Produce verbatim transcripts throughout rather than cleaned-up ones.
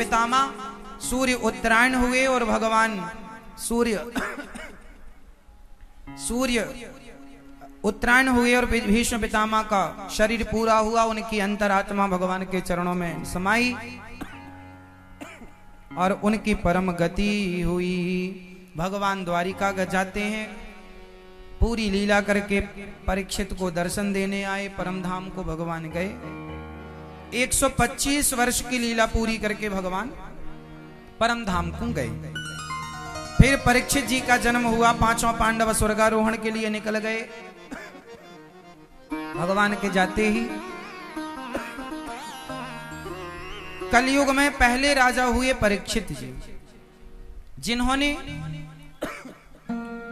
पितामा सूर्य उत्तरायण हुए और भगवान सूर्य सूर्य उत्तरायण हुए और भीष्म पितामह का शरीर पूरा हुआ, उनकी अंतरात्मा भगवान के चरणों में समाई और उनकी परम गति हुई। भगवान द्वारिका जाते हैं, पूरी लीला करके परीक्षित को दर्शन देने आए, परमधाम को भगवान गए। एक सौ पच्चीस वर्ष की लीला पूरी करके भगवान परमधाम को गए। फिर परीक्षित जी का जन्म हुआ, पांचों पांडव स्वर्गारोहण के लिए निकल गए। भगवान के जाते ही कलयुग में पहले राजा हुए परीक्षित जी, जिन्होंने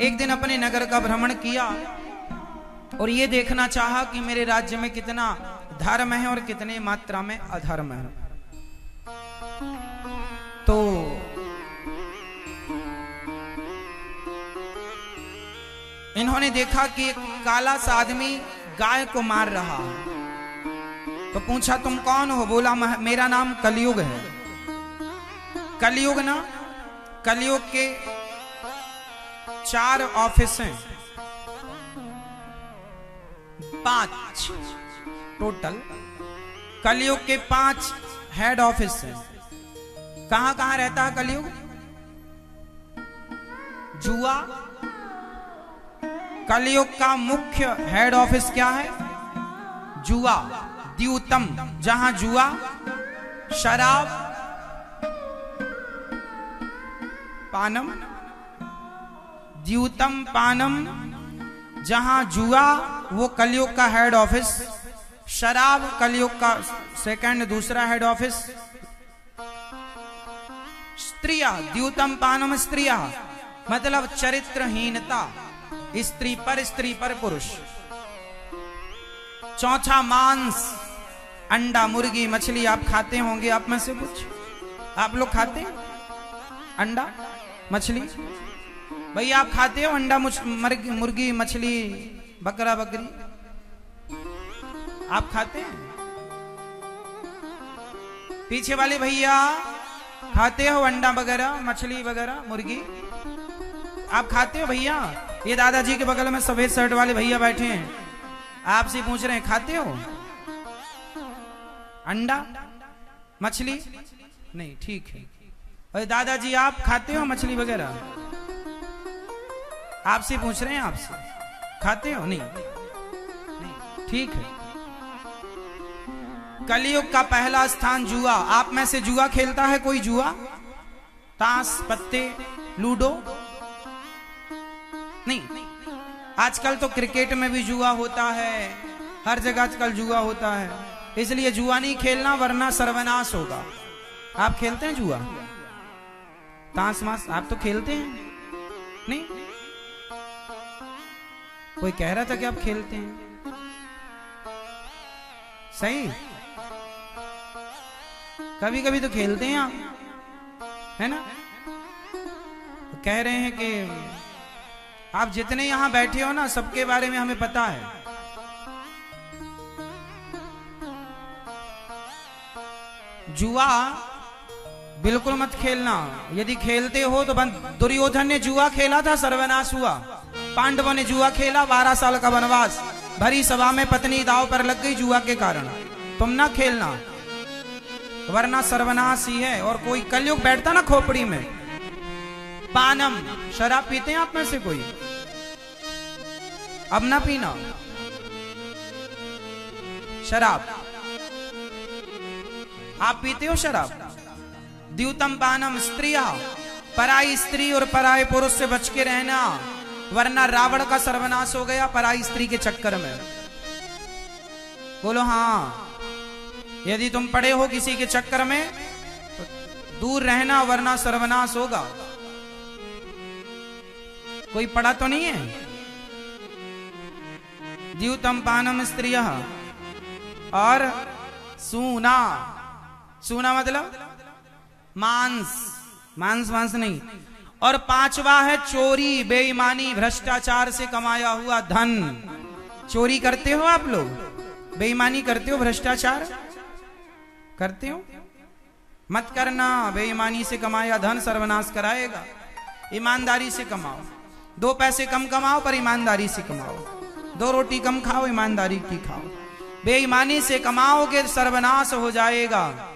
एक दिन अपने नगर का भ्रमण किया और ये देखना चाहा कि मेरे राज्य में कितना धर्म है और कितने मात्रा में अधर्म है। तो इन्होंने देखा कि एक काला सा आदमी गाय को मार रहा है। तो पूछा तुम कौन हो? बोला मेरा नाम कलयुग है। कलयुग ना, कलयुग के चार ऑफिस हैं, पांच टोटल कलयुग के पांच हेड ऑफिस हैं। कहां कहां रहता है कलयुग? जुआ। कलयुग का मुख्य हेड ऑफिस क्या है? जुआ। द्यूतम, जहां जुआ, शराब, पानम। द्यूतम पानम, जहां जुआ, वो कलयुग का हेड ऑफिस। शराब कलयुग का सेकंड, दूसरा हेड ऑफिस। स्त्रिया, द्यूतम पानम स्त्रिया, मतलब चरित्रहीनता, स्त्री पर स्त्री पर पुरुष। चौथा मांस, अंडा, मुर्गी, मछली। आप खाते होंगे आप में से कुछ, आप लोग खाते हैं अंडा मछली? भाई आप खाते हो अंडा मुर्गी मछली बकरा बकरी? आप खाते हैं? पीछे वाले भैया खाते हो अंडा वगैरह मछली वगैरह मुर्गी? आप खाते हो भैया? ये दादाजी के बगल में सफेद शर्ट वाले भैया बैठे हैं, आपसे पूछ रहे हैं खाते हो अंडा मछली? नहीं, ठीक है। अरे दादाजी आप खाते हो मछली वगैरह? आपसे पूछ रहे हैं, आपसे खाते हो? नहीं, नहीं, ठीक है। कलयुग का पहला स्थान जुआ। आप में से जुआ खेलता है कोई? जुआ, ताश, पत्ते, लूडो? नहीं, आजकल तो क्रिकेट में भी जुआ होता है, हर जगह आजकल जुआ होता है, इसलिए जुआ नहीं खेलना वरना सर्वनाश होगा। आप खेलते हैं जुआ? ताश मास आप तो खेलते हैं? नहीं, कोई कह रहा था कि आप खेलते हैं। सही, कभी कभी तो खेलते हैं आप, है ना? कह रहे हैं कि आप जितने यहां बैठे हो ना, सबके बारे में हमें पता है। जुआ बिल्कुल मत खेलना, यदि खेलते हो तो बंद। दुर्योधन ने जुआ खेला था, सर्वनाश हुआ। पांडवों ने जुआ खेला, बारह साल का वनवास। भरी सभा में पत्नी दाव पर लग गई जुआ के कारण। तुम ना खेलना वरना सर्वनाश ही है। और कोई कलयुग बैठता ना खोपड़ी में। पानम, शराब पीते हैं आप में से कोई? अब ना पीना शराब। आप पीते हो शराब? द्यूतम पानम स्त्रिया, पराई स्त्री और पराई पुरुष से बच के रहना, वरना रावण का सर्वनाश हो गया पराई स्त्री के चक्कर में। बोलो हाँ। यदि तुम पड़े हो किसी के चक्कर में तो दूर रहना वरना सर्वनाश होगा। कोई पड़ा तो नहीं है? द्यूतम पानम स्त्रिया। और सूना, सूना मतलब मांस, मांस मांस नहीं। और पांचवा है चोरी, बेईमानी, भ्रष्टाचार से कमाया हुआ धन। चोरी करते हो आप लोग? बेईमानी करते हो? भ्रष्टाचार करते हो? मत करना। बेईमानी से कमाया धन सर्वनाश कराएगा। ईमानदारी से कमाओ, दो पैसे कम कमाओ पर ईमानदारी से कमाओ, दो रोटी कम खाओ ईमानदारी की खाओ। बेईमानी से कमाओगे सर्वनाश हो जाएगा।